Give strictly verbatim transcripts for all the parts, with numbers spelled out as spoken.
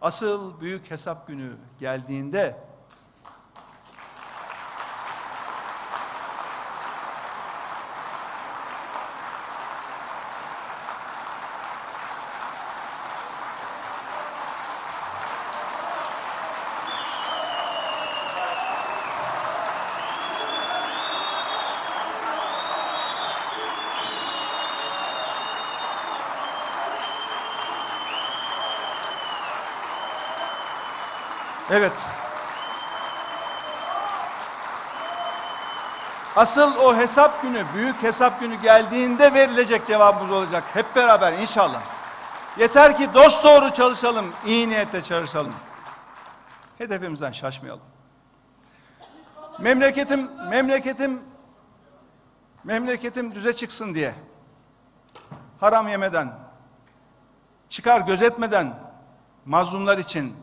Asıl büyük hesap günü geldiğinde evet. Asıl o hesap günü, büyük hesap günü geldiğinde verilecek cevabımız olacak. Hep beraber inşallah. Yeter ki dosdoğru çalışalım, iyi niyetle çalışalım. Hedefimizden şaşmayalım. Memleketim, memleketim, memleketim düze çıksın diye haram yemeden, çıkar gözetmeden mazlumlar için,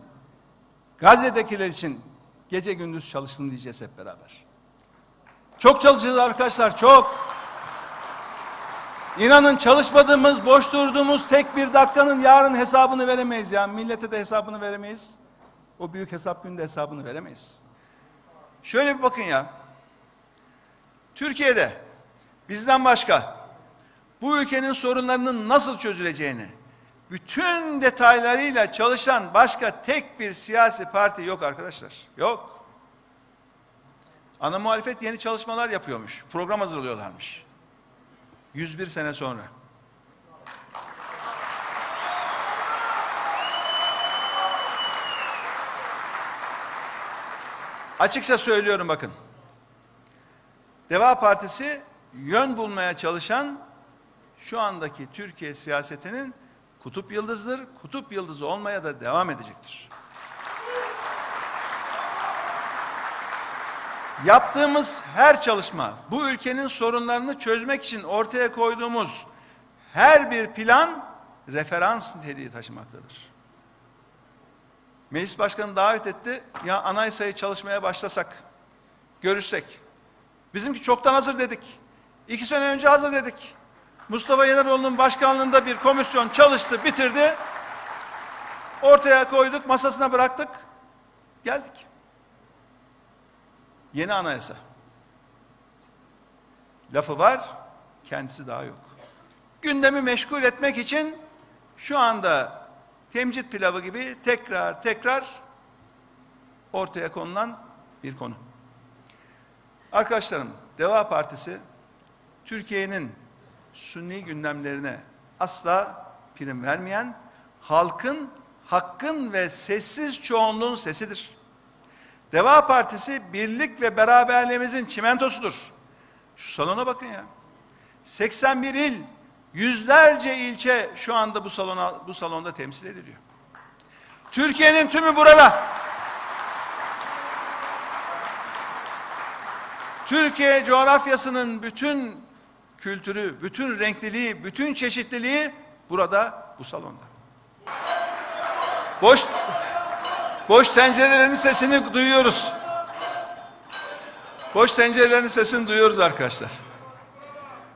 Gazze'dekiler için gece gündüz çalışsın diyeceğiz hep beraber. Çok çalışacağız arkadaşlar, çok. İnanın çalışmadığımız, boş durduğumuz tek bir dakikanın yarın hesabını veremeyiz ya. Millete de hesabını veremeyiz. O büyük hesap gününde hesabını veremeyiz. Şöyle bir bakın ya. Türkiye'de bizden başka bu ülkenin sorunlarının nasıl çözüleceğini bütün detaylarıyla çalışan başka tek bir siyasi parti yok arkadaşlar. Yok. Ana muhalefet yeni çalışmalar yapıyormuş. Program hazırlıyorlarmış. yüz bir sene sonra. Açıkça söylüyorum bakın. DEVA Partisi yön bulmaya çalışan şu andaki Türkiye siyasetinin kutup yıldızdır, kutup yıldızı olmaya da devam edecektir. Yaptığımız her çalışma, bu ülkenin sorunlarını çözmek için ortaya koyduğumuz her bir plan referans niteliği taşımaktadır. Meclis Başkanı davet etti, ya anayasayı çalışmaya başlasak, görüşsek. Bizimki çoktan hazır dedik, iki sene önce hazır dedik. Mustafa Yeneroğlu'nun başkanlığında bir komisyon çalıştı, bitirdi. Ortaya koyduk, masasına bıraktık. Geldik. Yeni anayasa. Lafı var, kendisi daha yok. Gündemi meşgul etmek için şu anda temcit pilavı gibi tekrar tekrar ortaya konulan bir konu. Arkadaşlarım, DEVA Partisi Türkiye'nin Sünni gündemlerine asla prim vermeyen, halkın, hakkın ve sessiz çoğunluğun sesidir. DEVA Partisi birlik ve beraberliğimizin çimentosudur. Şu salona bakın ya. seksen bir il, yüzlerce ilçe şu anda bu salona, bu salonda temsil ediliyor. Türkiye'nin tümü burada. Türkiye coğrafyasının bütün kültürü, bütün renkliliği, bütün çeşitliliği burada, bu salonda. Boş, boş tencerelerin sesini duyuyoruz. Boş tencerelerin sesini duyuyoruz arkadaşlar.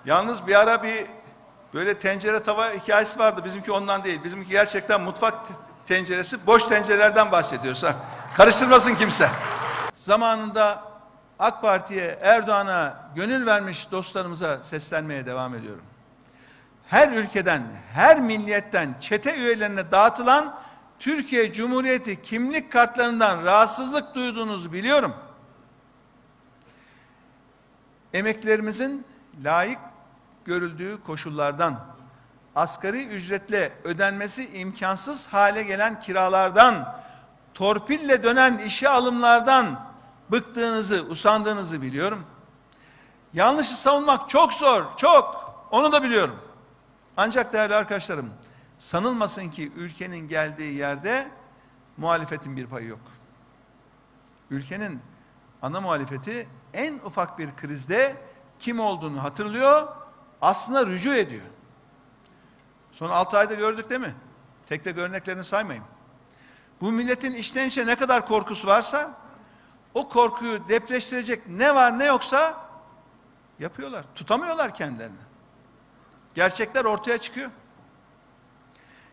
Yalnız bir ara bir böyle tencere tava hikayesi vardı. Bizimki ondan değil. Bizimki gerçekten mutfak tenceresi. Boş tencerelerden bahsediyoruz. Ha. Karıştırmasın kimse. Zamanında AK Parti'ye, Erdoğan'a gönül vermiş dostlarımıza seslenmeye devam ediyorum. Her ülkeden, her milliyetten çete üyelerine dağıtılan Türkiye Cumhuriyeti kimlik kartlarından rahatsızlık duyduğunuzu biliyorum. Emeklerimizin layık görüldüğü koşullardan, asgari ücretle ödenmesi imkansız hale gelen kiralardan, torpille dönen işe alımlardan bıktığınızı, usandığınızı biliyorum. Yanlışı savunmak çok zor, çok. Onu da biliyorum. Ancak değerli arkadaşlarım, sanılmasın ki ülkenin geldiği yerde muhalefetin bir payı yok. Ülkenin ana muhalefeti en ufak bir krizde kim olduğunu hatırlıyor, aslında rücu ediyor. Son altı ayda gördük değil mi? Tek tek örneklerini saymayayım. Bu milletin içten içe ne kadar korkusu varsa, o korkuyu depreştirecek ne var ne yoksa yapıyorlar. Tutamıyorlar kendilerini. Gerçekler ortaya çıkıyor.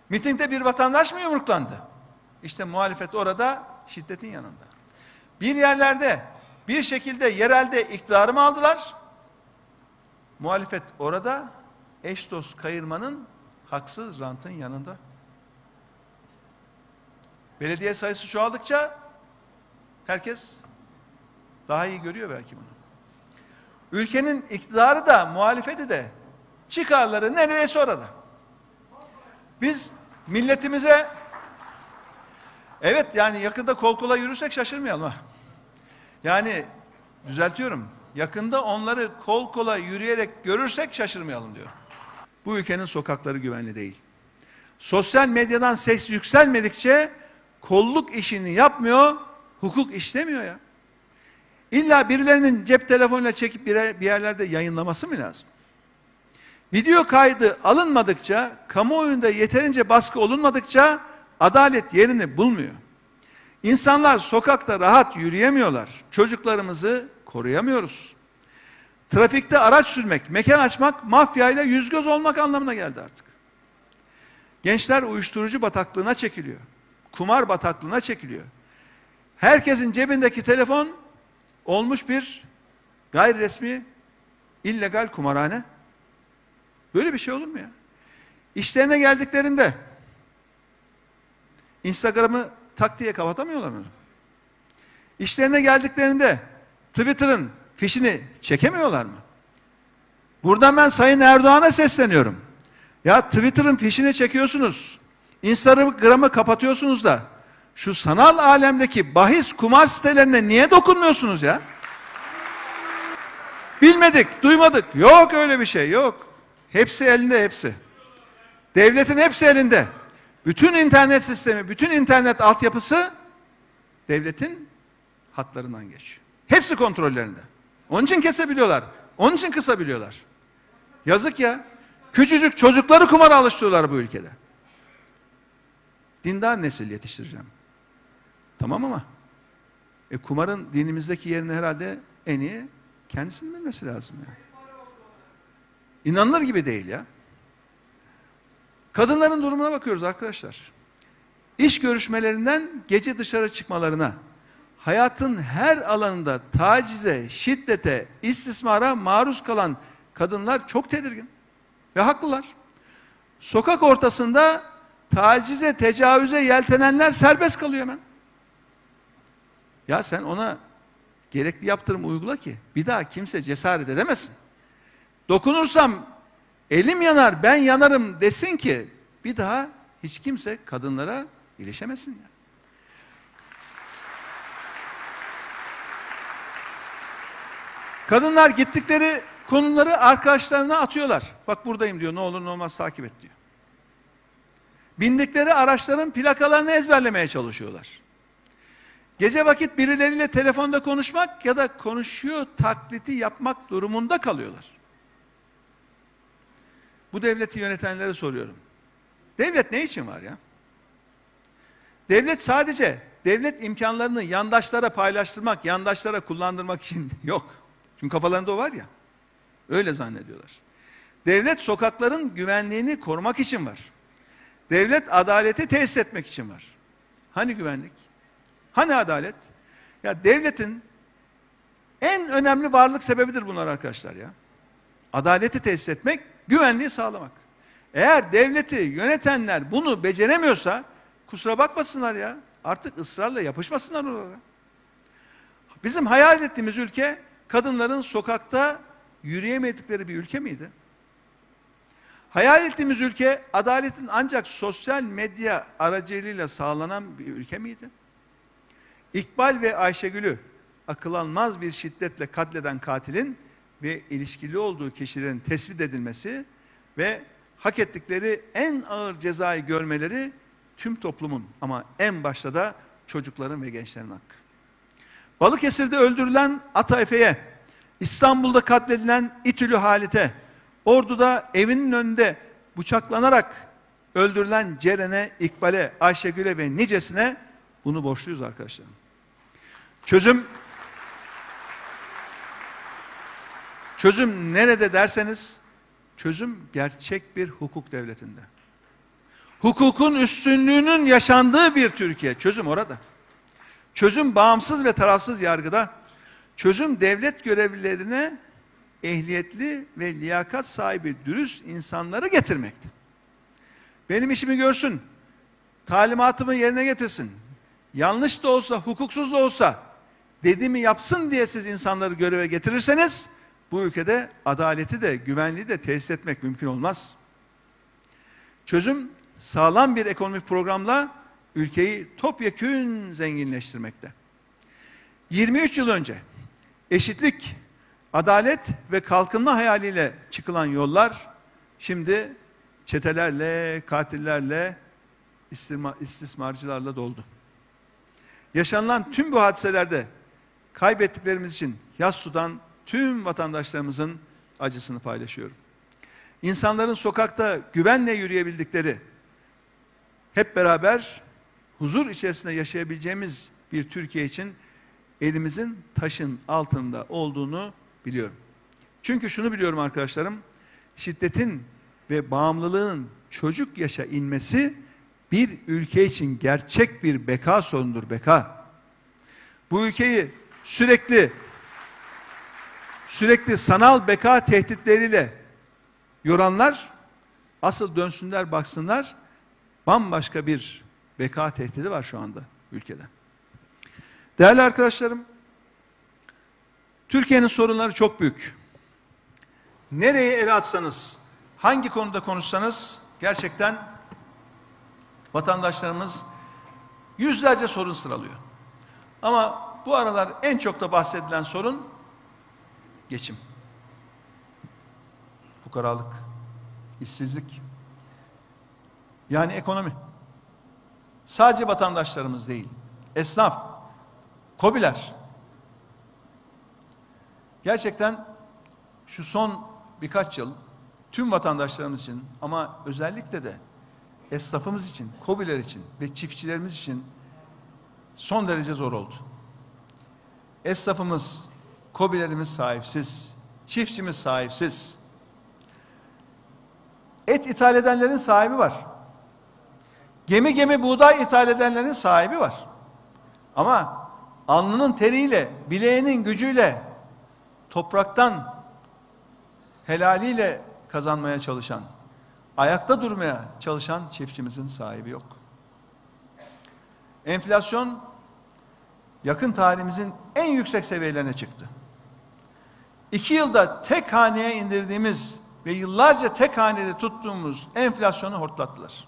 Mitingde bir vatandaş mı yumruklandı? İşte muhalefet orada şiddetin yanında. Bir yerlerde, bir şekilde yerelde iktidarı mı aldılar? Muhalefet orada eş dost kayırmanın, haksız rantın yanında. Belediye sayısı çoğaldıkça herkes daha iyi görüyor belki bunu. Ülkenin iktidarı da muhalefeti de çıkarları neredeyse orada. Biz milletimize, evet yani yakında kol kola yürürsek şaşırmayalım ha. Yani düzeltiyorum, yakında onları kol kola yürüyerek görürsek şaşırmayalım diyor. Bu ülkenin sokakları güvenli değil. Sosyal medyadan ses yükselmedikçe kolluk işini yapmıyor, hukuk işlemiyor ya. İlla birilerinin cep telefonuyla çekip bir yerlerde yayınlaması mı lazım? Video kaydı alınmadıkça, kamuoyunda yeterince baskı olunmadıkça adalet yerini bulmuyor. İnsanlar sokakta rahat yürüyemiyorlar. Çocuklarımızı koruyamıyoruz. Trafikte araç sürmek, mekan açmak, mafyayla yüz göz olmak anlamına geldi artık. Gençler uyuşturucu bataklığına çekiliyor. Kumar bataklığına çekiliyor. Herkesin cebindeki telefon olmuş bir gayri resmi illegal kumarhane. Böyle bir şey olur mu ya? İşlerine geldiklerinde Instagram'ı tak diye kapatamıyorlar mı? İşlerine geldiklerinde Twitter'ın fişini çekemiyorlar mı? Buradan ben Sayın Erdoğan'a sesleniyorum. Ya Twitter'ın fişini çekiyorsunuz, Instagram'ı kapatıyorsunuz da şu sanal alemdeki bahis kumar sitelerine niye dokunmuyorsunuz ya? Bilmedik, duymadık. Yok öyle bir şey, yok. Hepsi elinde, hepsi. Devletin hepsi elinde. Bütün internet sistemi, bütün internet altyapısı devletin hatlarından geçiyor. Hepsi kontrollerinde. Onun için kesebiliyorlar. Onun için kısabiliyorlar. Yazık ya. Küçücük çocukları kumara alıştırıyorlar bu ülkede. Dindar nesil yetiştireceğim. Tamam ama e, kumarın dinimizdeki yerini herhalde en iyi kendisinin bilmesi lazım ya. İnanılır gibi değil ya. Kadınların durumuna bakıyoruz arkadaşlar. İş görüşmelerinden gece dışarı çıkmalarına, hayatın her alanında tacize, şiddete, istismara maruz kalan kadınlar çok tedirgin. Ve haklılar. Sokak ortasında tacize, tecavüze yeltenenler serbest kalıyor hemen. Ya sen ona gerekli yaptırımı uygula ki bir daha kimse cesaret edemesin. Dokunursam elim yanar, ben yanarım desin ki bir daha hiç kimse kadınlara ilişemesin ya. Kadınlar gittikleri konuları arkadaşlarına atıyorlar. Bak buradayım diyor, ne olur ne olmaz takip et diyor. Bindikleri araçların plakalarını ezberlemeye çalışıyorlar. Gece vakit birileriyle telefonda konuşmak ya da konuşuyor taklidi yapmak durumunda kalıyorlar. Bu devleti yönetenlere soruyorum. Devlet ne için var ya? Devlet sadece devlet imkanlarını yandaşlara paylaştırmak, yandaşlara kullandırmak için yok. Çünkü kafalarında o var ya. Öyle zannediyorlar. Devlet sokakların güvenliğini korumak için var. Devlet adaleti tesis etmek için var. Hani güvenlik? Hani adalet? Ya devletin en önemli varlık sebebidir bunlar arkadaşlar ya. Adaleti tesis etmek, güvenliği sağlamak. Eğer devleti yönetenler bunu beceremiyorsa kusura bakmasınlar ya. Artık ısrarla yapışmasınlar oralara. Bizim hayal ettiğimiz ülke kadınların sokakta yürüyemedikleri bir ülke miydi? Hayal ettiğimiz ülke adaletin ancak sosyal medya aracılığıyla sağlanan bir ülke miydi? İkbal ve Ayşegül'ü akıl almaz bir şiddetle katleden katilin ve ilişkili olduğu kişilerin tespit edilmesi ve hak ettikleri en ağır cezayı görmeleri tüm toplumun ama en başta da çocukların ve gençlerin hakkı. Balıkesir'de öldürülen Ata Efe'ye, İstanbul'da katledilen İtülü Halit'e, Ordu'da evinin önünde bıçaklanarak öldürülen Ceren'e, İkbal'e, Ayşegül'e ve nicesine bunu borçluyuz arkadaşlar. Çözüm Çözüm nerede derseniz, çözüm gerçek bir hukuk devletinde. hukukun üstünlüğünün yaşandığı bir Türkiye. Çözüm orada. Çözüm bağımsız ve tarafsız yargıda. Çözüm devlet görevlilerine ehliyetli ve liyakat sahibi dürüst insanları getirmekti. Benim işimi görsün, talimatımı yerine getirsin, yanlış da olsa, hukuksuz da olsa dediğimi yapsın diye siz insanları göreve getirirseniz bu ülkede adaleti de güvenliği de tesis etmek mümkün olmaz. Çözüm sağlam bir ekonomik programla ülkeyi topyekün zenginleştirmekte. yirmi üç yıl önce eşitlik, adalet ve kalkınma hayaliyle çıkılan yollar şimdi çetelerle, katillerle, istismarcılarla doldu. Yaşanılan tüm bu hadiselerde kaybettiklerimiz için yas tutan tüm vatandaşlarımızın acısını paylaşıyorum. İnsanların sokakta güvenle yürüyebildikleri, hep beraber huzur içerisinde yaşayabileceğimiz bir Türkiye için elimizin taşın altında olduğunu biliyorum. Çünkü şunu biliyorum arkadaşlarım, şiddetin ve bağımlılığın çocuk yaşa inmesi bir ülke için gerçek bir beka sorunudur, beka. Bu ülkeyi sürekli sürekli sanal beka tehditleriyle yoranlar asıl dönsünler baksınlar, bambaşka bir beka tehdidi var şu anda ülkede. Değerli arkadaşlarım, Türkiye'nin sorunları çok büyük. Nereye ele atsanız, hangi konuda konuşsanız gerçekten vatandaşlarımız yüzlerce sorun sıralıyor. Ama bu aralar en çok da bahsedilen sorun geçim, fukaralık, işsizlik, yani ekonomi. Sadece vatandaşlarımız değil, esnaf, KOBİ'ler. Gerçekten şu son birkaç yıl tüm vatandaşlarımız için ama özellikle de esnafımız için, KOBİ'ler için ve çiftçilerimiz için son derece zor oldu. Esnafımız, KOBİ'lerimiz sahipsiz, çiftçimiz sahipsiz. Et ithal edenlerin sahibi var. Gemi gemi buğday ithal edenlerin sahibi var. Ama alnının teriyle, bileğinin gücüyle, topraktan helaliyle kazanmaya çalışan, ayakta durmaya çalışan çiftçimizin sahibi yok. Enflasyon yakın tarihimizin en yüksek seviyelerine çıktı. İki yılda tek haneye indirdiğimiz ve yıllarca tek hanede tuttuğumuz enflasyonu hortlattılar.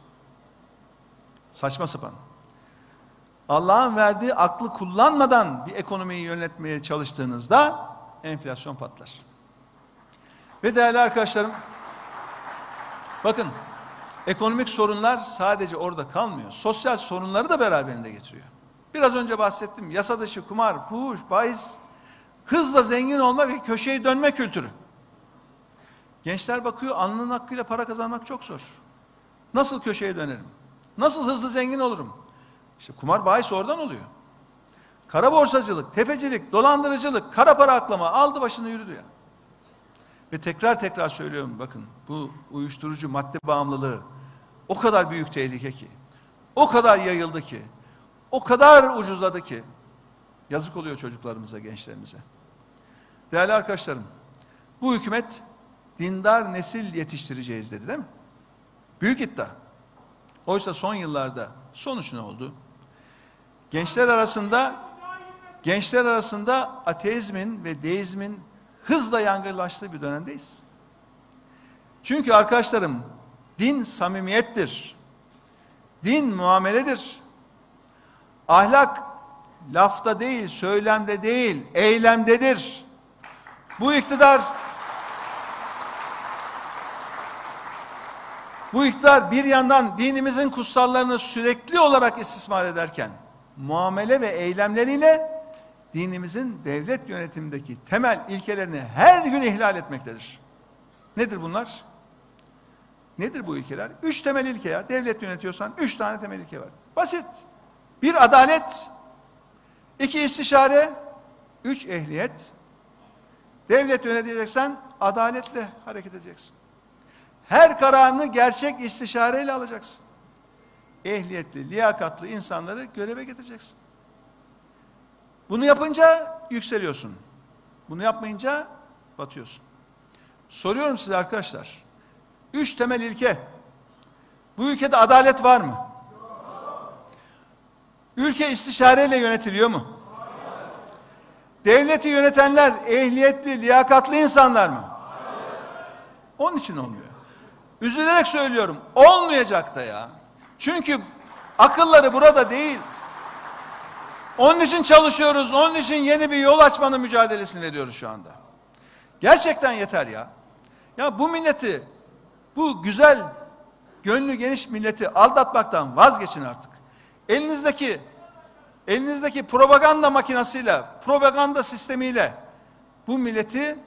Saçma sapan. Allah'ın verdiği aklı kullanmadan bir ekonomiyi yönetmeye çalıştığınızda enflasyon patlar. Ve değerli arkadaşlarım, bakın, ekonomik sorunlar sadece orada kalmıyor. Sosyal sorunları da beraberinde getiriyor. Biraz önce bahsettim. Yasa dışı, kumar, fuhuş, bahis, hızla zengin olma ve köşeyi dönme kültürü. Gençler bakıyor, alnının hakkıyla para kazanmak çok zor. Nasıl köşeye dönerim? Nasıl hızlı zengin olurum? İşte kumar, bahis oradan oluyor. Kara borsacılık, tefecilik, dolandırıcılık, kara para aklama aldı başını yürüdü ya. Ve tekrar tekrar söylüyorum, bakın, bu uyuşturucu madde bağımlılığı o kadar büyük tehlike ki, o kadar yayıldı ki, o kadar ucuzladı ki, yazık oluyor çocuklarımıza, gençlerimize. Değerli arkadaşlarım, bu hükümet dindar nesil yetiştireceğiz dedi, değil mi? Büyük iddia. Oysa son yıllarda sonuç ne oldu? Gençler arasında gençler arasında ateizmin ve deizmin hızla yaygınlaştığı bir dönemdeyiz. Çünkü arkadaşlarım, din samimiyettir. Din muameledir. Ahlak lafta değil, söylemde değil, eylemdedir. Bu iktidar Bu iktidar bir yandan dinimizin kutsallarını sürekli olarak istismar ederken, muamele ve eylemleriyle dinimizin devlet yönetimindeki temel ilkelerini her gün ihlal etmektedir. Nedir bunlar? Nedir bu ilkeler? Üç temel ilke ya. Devlet yönetiyorsan üç tane temel ilke var. Basit. Bir, adalet. İki, istişare. Üç, ehliyet. Devlet yöneteceksen adaletle hareket edeceksin. Her kararını gerçek istişareyle alacaksın. ehliyetli, liyakatlı insanları göreve getireceksin. Bunu yapınca yükseliyorsun. Bunu yapmayınca batıyorsun. Soruyorum size arkadaşlar. Üç temel ilke. Bu ülkede adalet var mı? Ülke istişareyle yönetiliyor mu? Hayır. Devleti yönetenler ehliyetli, liyakatlı insanlar mı? Hayır. Onun için olmuyor. Üzülerek söylüyorum. Olmayacak da ya. Çünkü akılları burada değil. Onun için çalışıyoruz. Onun için yeni bir yol açmanın mücadelesini veriyoruz şu anda. Gerçekten yeter ya. Ya bu milleti, bu güzel, gönlü geniş milleti aldatmaktan vazgeçin artık. Elinizdeki elinizdeki propaganda makinasıyla, propaganda sistemiyle bu milleti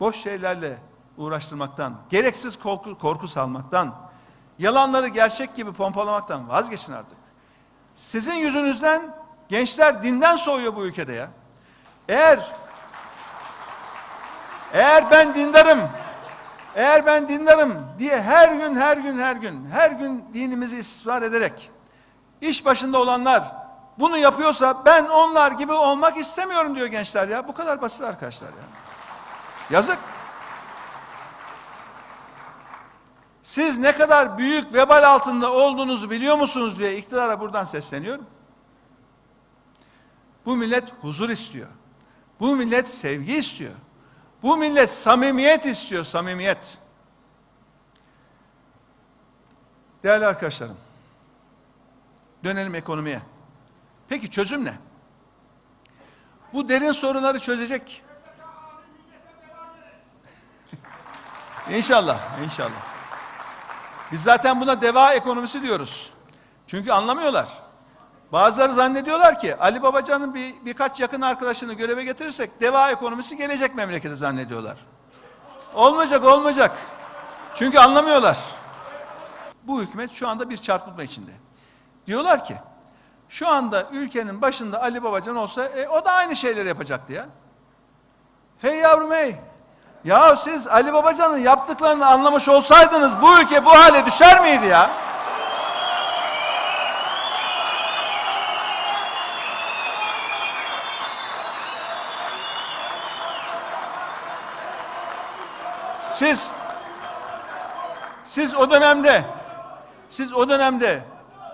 boş şeylerle uğraştırmaktan, gereksiz korku, korku salmaktan, yalanları gerçek gibi pompalamaktan vazgeçin artık. Sizin yüzünüzden gençler dinden soğuyor bu ülkede ya. Eğer eğer ben dindarım, eğer ben dindarım diye her gün her gün her gün her gün dinimizi istismar ederek İş başında olanlar bunu yapıyorsa ben onlar gibi olmak istemiyorum diyor gençler ya. Bu kadar basit arkadaşlar ya. Yazık. Siz ne kadar büyük vebal altında olduğunuzu biliyor musunuz diye iktidara buradan sesleniyorum. Bu millet huzur istiyor. Bu millet sevgi istiyor. Bu millet samimiyet istiyor, samimiyet. Değerli arkadaşlarım, dönelim ekonomiye. Peki çözüm ne? Bu derin sorunları çözecek. İnşallah, inşallah. Biz zaten buna deva ekonomisi diyoruz. Çünkü anlamıyorlar. Bazıları zannediyorlar ki Ali Babacan'ın bir, birkaç yakın arkadaşını göreve getirirsek deva ekonomisi gelecek memlekete zannediyorlar. Olmayacak, olmayacak. Çünkü anlamıyorlar. Bu hükümet şu anda bir çarpıtma içinde. Diyorlar ki şu anda ülkenin başında Ali Babacan olsa e, o da aynı şeyleri yapacaktı ya. Hey yavrum hey. Ya siz Ali Babacan'ın yaptıklarını anlamış olsaydınız bu ülke bu hale düşer miydi ya? Siz siz o dönemde siz o dönemde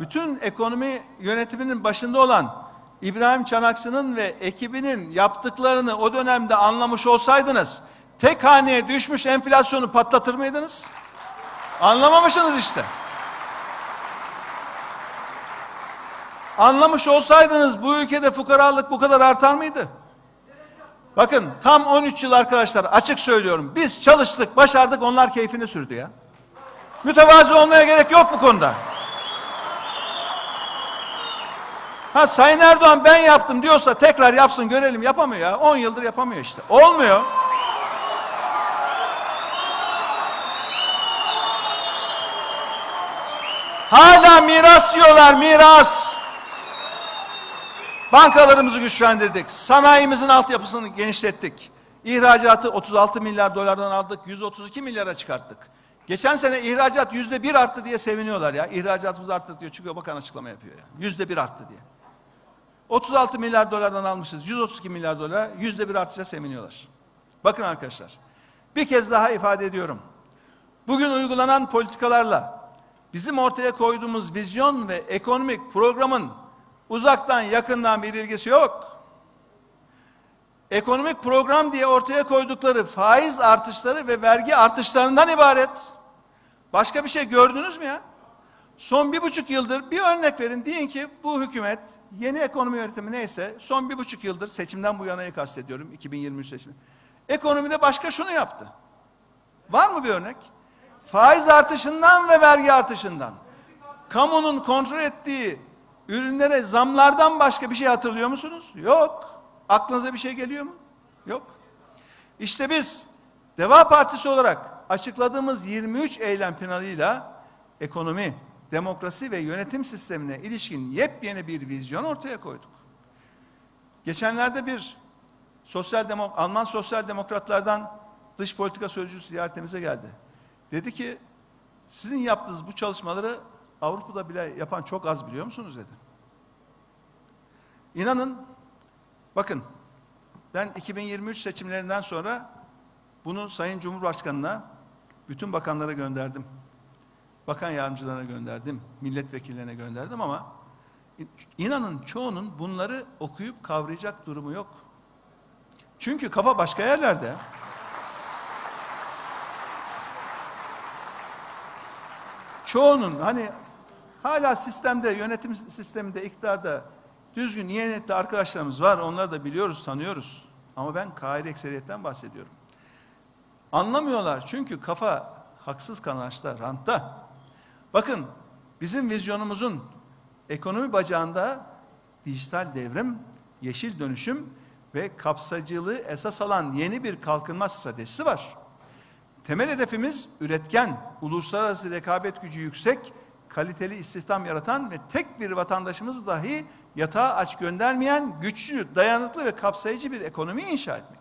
bütün ekonomi yönetiminin başında olan İbrahim Çanakçı'nın ve ekibinin yaptıklarını o dönemde anlamış olsaydınız, tek haneye düşmüş enflasyonu patlatır mıydınız? Anlamamışsınız işte. Anlamış olsaydınız bu ülkede fukaralık bu kadar artar mıydı? Bakın tam on üç yıl arkadaşlar, açık söylüyorum. Biz çalıştık, başardık, onlar keyfini sürdü ya. Mütevazı olmaya gerek yok bu konuda. Ha Sayın Erdoğan ben yaptım diyorsa tekrar yapsın görelim, yapamıyor ya. on yıldır yapamıyor işte. Olmuyor. Hala miras yiyorlar, miras. Bankalarımızı güçlendirdik. Sanayimizin altyapısını genişlettik. İhracatı otuz altı milyar dolardan aldık. yüz otuz iki milyara çıkarttık. Geçen sene ihracat yüzde bir arttı diye seviniyorlar ya. İhracatımız arttı diyor. Çıkıyor bakan açıklama yapıyor ya. Yüzde bir arttı diye. otuz altı milyar dolardan almışız. yüz otuz iki milyar dolara yüzde bir artışa seviniyorlar. Bakın arkadaşlar. Bir kez daha ifade ediyorum. Bugün uygulanan politikalarla bizim ortaya koyduğumuz vizyon ve ekonomik programın uzaktan yakından bir ilgisi yok. Ekonomik program diye ortaya koydukları faiz artışları ve vergi artışlarından ibaret. Başka bir şey gördünüz mü ya? Son bir buçuk yıldır bir örnek verin. Deyin ki bu hükümet, yeni ekonomi yönetimi neyse, son bir buçuk yıldır, seçimden bu yanayı kastediyorum, iki bin yirmi üç seçimi. Ekonomide başka şunu yaptı. Var mı bir örnek? Faiz artışından ve vergi artışından. Kamunun kontrol ettiği ürünlere zamlardan başka bir şey hatırlıyor musunuz? Yok. Aklınıza bir şey geliyor mu? Yok. İşte biz DEVA Partisi olarak açıkladığımız yirmi üç eylem planıyla ekonomi, demokrasi ve yönetim sistemine ilişkin yepyeni bir vizyon ortaya koyduk. Geçenlerde bir sosyal demo, Alman sosyal demokratlardan dış politika sözcüsü ziyaretimize geldi. Dedi ki sizin yaptığınız bu çalışmaları Avrupa'da bile yapan çok az, biliyor musunuz dedi. İnanın, bakın ben iki bin yirmi üç seçimlerinden sonra bunu Sayın Cumhurbaşkanı'na, bütün bakanlara gönderdim. Bakan yardımcılarına gönderdim, milletvekillerine gönderdim ama inanın çoğunun bunları okuyup kavrayacak durumu yok. Çünkü kafa başka yerlerde. Çoğunun hani hala sistemde, yönetim sisteminde, iktidarda düzgün, iyi niyetli arkadaşlarımız var. Onları da biliyoruz, tanıyoruz. Ama ben kahir ekseriyetten bahsediyorum. Anlamıyorlar çünkü kafa haksız kazançta, rantta. Bakın bizim vizyonumuzun ekonomi bacağında dijital devrim, yeşil dönüşüm ve kapsayıcılığı esas alan yeni bir kalkınma stratejisi var. Temel hedefimiz üretken, uluslararası rekabet gücü yüksek, kaliteli istihdam yaratan ve tek bir vatandaşımız dahi yatağa aç göndermeyen güçlü, dayanıklı ve kapsayıcı bir ekonomi inşa etmek.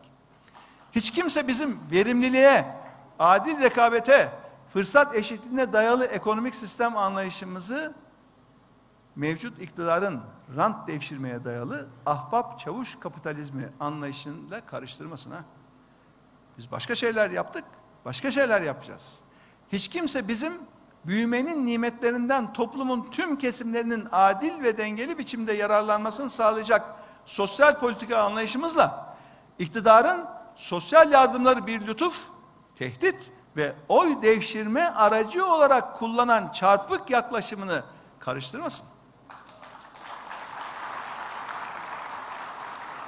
Hiç kimse bizim verimliliğe, adil rekabete, fırsat eşitliğine dayalı ekonomik sistem anlayışımızı mevcut iktidarın rant devşirmeye dayalı ahbap çavuş kapitalizmi anlayışıyla karıştırmasına. Biz başka şeyler yaptık, başka şeyler yapacağız. Hiç kimse bizim büyümenin nimetlerinden toplumun tüm kesimlerinin adil ve dengeli biçimde yararlanmasını sağlayacak sosyal politika anlayışımızla iktidarın sosyal yardımları bir lütuf, tehdit ve oy devşirme aracı olarak kullanan çarpık yaklaşımını karıştırmasın.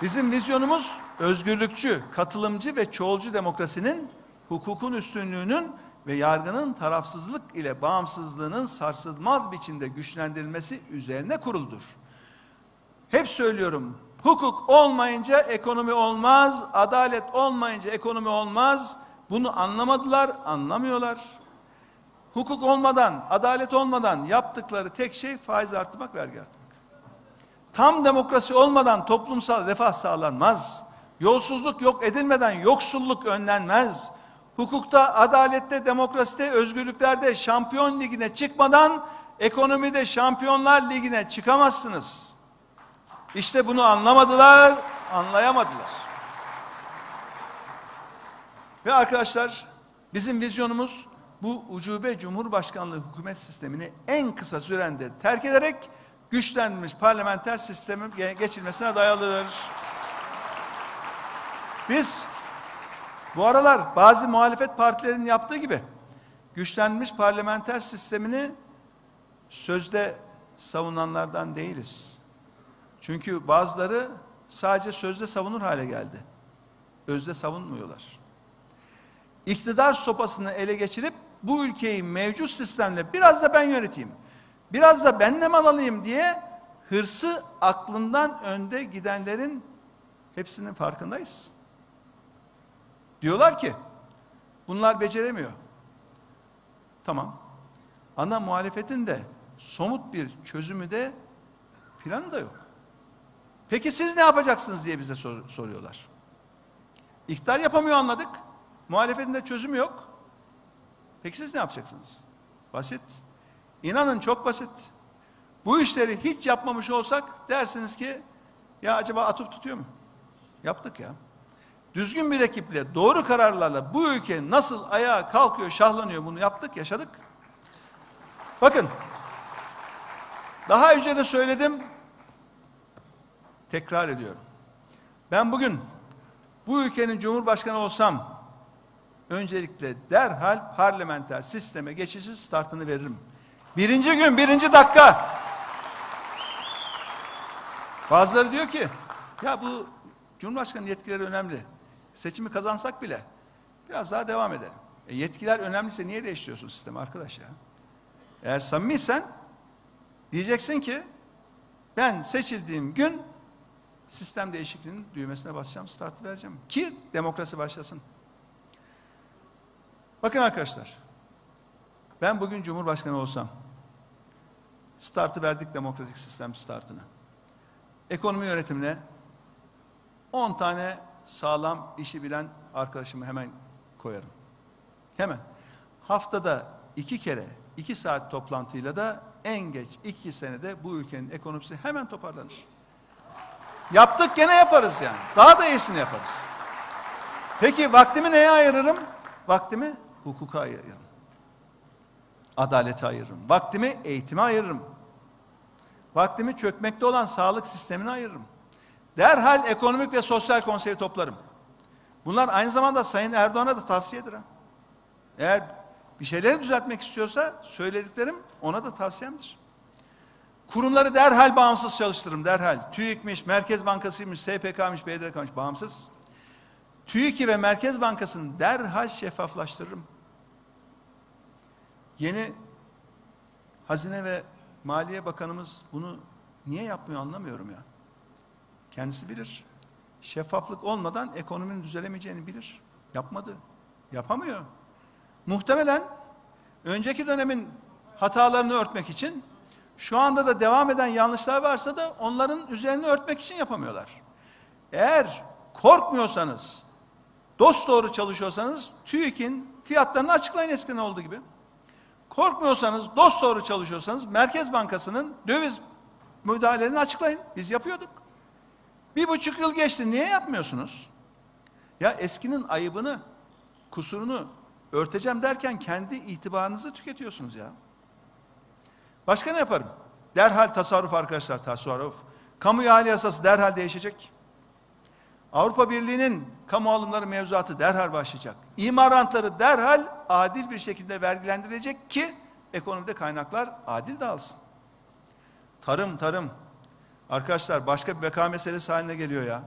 Bizim vizyonumuz özgürlükçü, katılımcı ve çoğulcu demokrasinin, hukukun üstünlüğünün ve yargının tarafsızlık ile bağımsızlığının sarsılmaz biçimde güçlendirilmesi üzerine kuruludur. Hep söylüyorum, hukuk olmayınca ekonomi olmaz, adalet olmayınca ekonomi olmaz. Bunu anlamadılar, anlamıyorlar. Hukuk olmadan, adalet olmadan yaptıkları tek şey faiz artırmak, vergi artırmak. Tam demokrasi olmadan toplumsal refah sağlanmaz. Yolsuzluk yok edilmeden yoksulluk önlenmez. Hukukta, adalette, demokraside, özgürlüklerde şampiyon ligine çıkmadan ekonomide şampiyonlar ligine çıkamazsınız. İşte bunu anlamadılar, anlayamadılar. Ve arkadaşlar, bizim vizyonumuz bu ucube cumhurbaşkanlığı hükümet sistemini en kısa sürede terk ederek güçlenmiş parlamenter sistemin geçilmesine dayalıdır. Biz bu aralar bazı muhalefet partilerinin yaptığı gibi güçlenmiş parlamenter sistemini sözde savunanlardan değiliz. Çünkü bazıları sadece sözde savunur hale geldi. Özde savunmuyorlar. İktidar sopasını ele geçirip bu ülkeyi mevcut sistemle biraz da ben yöneteyim, biraz da ben nem alayım diye hırsı aklından önde gidenlerin hepsinin farkındayız. Diyorlar ki bunlar beceremiyor. Tamam. Ana muhalefetin de somut bir çözümü de planı da yok. Peki siz ne yapacaksınız diye bize sor soruyorlar. İktidar yapamıyor, anladık. Muhalefetin de çözümü yok. Peki siz ne yapacaksınız? Basit. İnanın çok basit. Bu işleri hiç yapmamış olsak dersiniz ki ya acaba atıp tutuyor mu? Yaptık ya. Düzgün bir ekiple, doğru kararlarla bu ülke nasıl ayağa kalkıyor, şahlanıyor, bunu yaptık, yaşadık. Bakın, daha önce de söyledim, tekrar ediyorum. Ben bugün bu ülkenin cumhurbaşkanı olsam, öncelikle derhal parlamenter sisteme geçişin startını veririm. Birinci gün, birinci dakika. Bazıları diyor ki, ya bu Cumhurbaşkanı yetkileri önemli. Seçimi kazansak bile biraz daha devam edelim. E yetkiler önemliyse niye değiştiriyorsun sistemi arkadaş ya? Eğer samimiysen diyeceksin ki ben seçildiğim gün sistem değişikliğinin düğmesine basacağım, startı vereceğim ki demokrasi başlasın. Bakın arkadaşlar, ben bugün Cumhurbaşkanı olsam, startı verdik, demokratik sistem startını. Ekonomi yönetimine on tane sağlam işi bilen arkadaşımı hemen koyarım. Hemen. Haftada iki kere, iki saat toplantıyla da en geç iki senede bu ülkenin ekonomisi hemen toparlanır. Yaptık, gene yaparız yani. Daha da iyisini yaparız. Peki vaktimi neye ayırırım? Vaktimi hukuka ayırırım. Adalete ayırırım. Vaktimi eğitime ayırırım. Vaktimi çökmekte olan sağlık sistemine ayırırım. Derhal ekonomik ve sosyal konseyi toplarım. Bunlar aynı zamanda Sayın Erdoğan'a da tavsiyedir. Ha. Eğer bir şeyleri düzeltmek istiyorsa söylediklerim ona da tavsiyemdir. Kurumları derhal bağımsız çalıştırırım, derhal. TÜİK'miş, Merkez Bankası'ymış, S P K'mış, B D K'mış, bağımsız. TÜİK'i ve Merkez Bankası'nı derhal şeffaflaştırırım. Yeni Hazine ve Maliye Bakanımız bunu niye yapmıyor anlamıyorum ya. Kendisi bilir. Şeffaflık olmadan ekonominin düzelemeyeceğini bilir. Yapmadı. Yapamıyor. Muhtemelen önceki dönemin hatalarını örtmek için, şu anda da devam eden yanlışlar varsa da onların üzerine örtmek için yapamıyorlar. Eğer korkmuyorsanız, dosdoğru çalışıyorsanız TÜİK'in fiyatlarını açıklayın eskiden olduğu gibi. Korkmuyorsanız, dosdoğru çalışıyorsanız Merkez Bankası'nın döviz müdahalelerini açıklayın. Biz yapıyorduk. Bir buçuk yıl geçti. Niye yapmıyorsunuz? Ya eskinin ayıbını, kusurunu örteceğim derken kendi itibarınızı tüketiyorsunuz ya. Başka ne yaparım? Derhal tasarruf arkadaşlar, tasarruf. Kamu ihale yasası derhal değişecek. Avrupa Birliği'nin kamu alımları mevzuatı derhal başlayacak. İmar rantları derhal adil bir şekilde vergilendirilecek ki ekonomide kaynaklar adil dağılsın. Tarım, tarım. Arkadaşlar başka bir beka meselesi haline geliyor ya.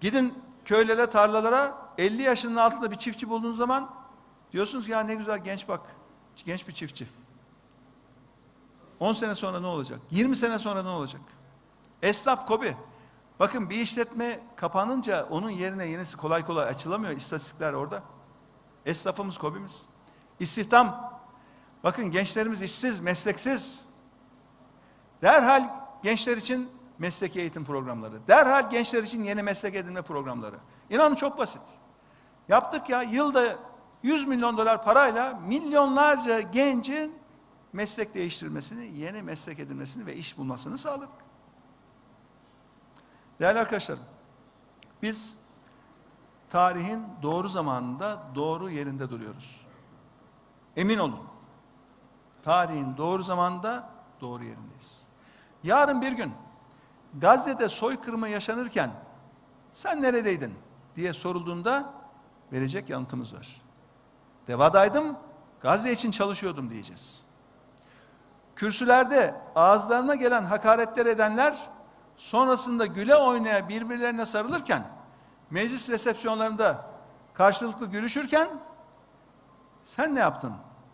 Gidin köylere, tarlalara, elli yaşının altında bir çiftçi bulduğunuz zaman diyorsunuz ki ya ne güzel genç bak, genç bir çiftçi. on sene sonra ne olacak? yirmi sene sonra ne olacak? Esnaf kobi. Bakın bir işletme kapanınca onun yerine yenisi kolay kolay açılamıyor. İstatistikler orada. Esnafımız kobimiz. İstihdam. Bakın gençlerimiz işsiz, mesleksiz. Derhal gençler için mesleki eğitim programları. Derhal gençler için yeni meslek edinme programları. İnanın çok basit. Yaptık ya, yılda yüz milyon dolar parayla milyonlarca gencin meslek değiştirmesini, yeni meslek edinmesini ve iş bulmasını sağladık. Değerli arkadaşlarım, biz tarihin doğru zamanında, doğru yerinde duruyoruz. Emin olun, tarihin doğru zamanında, doğru yerindeyiz. Yarın bir gün Gazze'de soykırımı yaşanırken sen neredeydin diye sorulduğunda verecek yanıtımız var. Deva'daydım, Gazze için çalışıyordum diyeceğiz. Kürsülerde ağızlarına gelen hakaretler edenler sonrasında güle oynaya birbirlerine sarılırken, meclis resepsiyonlarında karşılıklı gülüşürken sen ne yaptın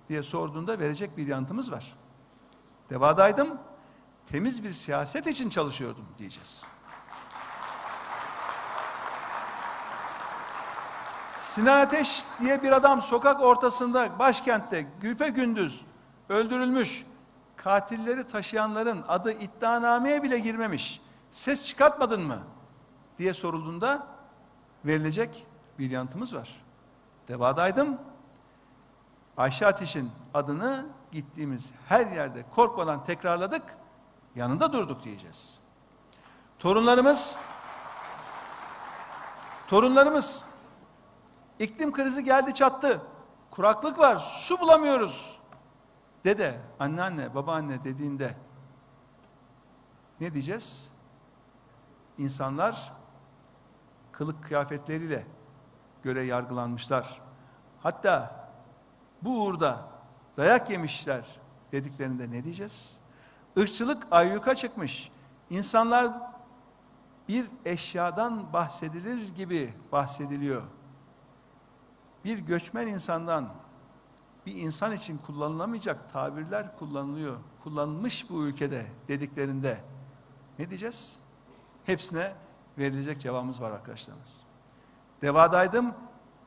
diye sorduğunda verecek bir yanıtımız var. Deva'daydım, temiz bir siyaset için çalışıyordum diyeceğiz. Sinan Ateş diye bir adam sokak ortasında başkentte güpegündüz öldürülmüş, katilleri taşıyanların adı iddianameye bile girmemiş. Ses çıkartmadın mı diye sorulduğunda verilecek bir yanıtımız var. Deva'daydım. Ayşe Ateş'in adını gittiğimiz her yerde korkmadan tekrarladık. Yanında durduk diyeceğiz. Torunlarımız torunlarımız iklim krizi geldi çattı. Kuraklık var, su bulamıyoruz. Dede, anneanne, babaanne dediğinde ne diyeceğiz? İnsanlar kılık kıyafetleriyle göre yargılanmışlar. Hatta bu uğurda dayak yemişler dediklerinde ne diyeceğiz? Irkçılık ayyuka çıkmış. İnsanlar bir eşyadan bahsedilir gibi bahsediliyor. Bir göçmen insandan bir insan için kullanılamayacak tabirler kullanılıyor. Kullanılmış bu ülkede dediklerinde ne diyeceğiz? Hepsine verilecek cevabımız var arkadaşlarımız. Deva'daydım.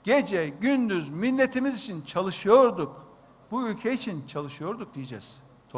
Gece gündüz milletimiz için çalışıyorduk. Bu ülke için çalışıyorduk diyeceğiz.